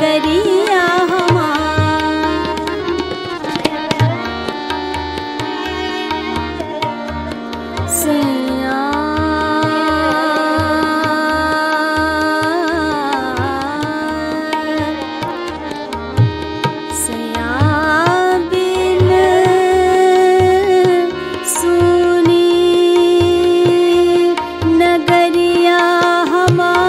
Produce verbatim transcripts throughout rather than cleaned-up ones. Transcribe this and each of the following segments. डगरिया हमार सैया सैया बिन सुनी नगरिया हमार।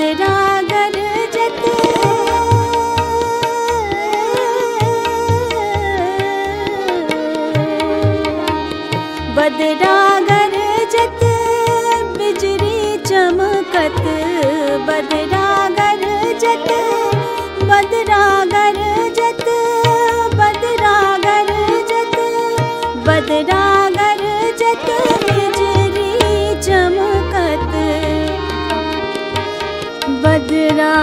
बदरागर जत बिजली चमकत बदरागर जत बदरागर जत बदरागर जत बदरागर जत बिजली चमकत बदरा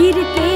घिर के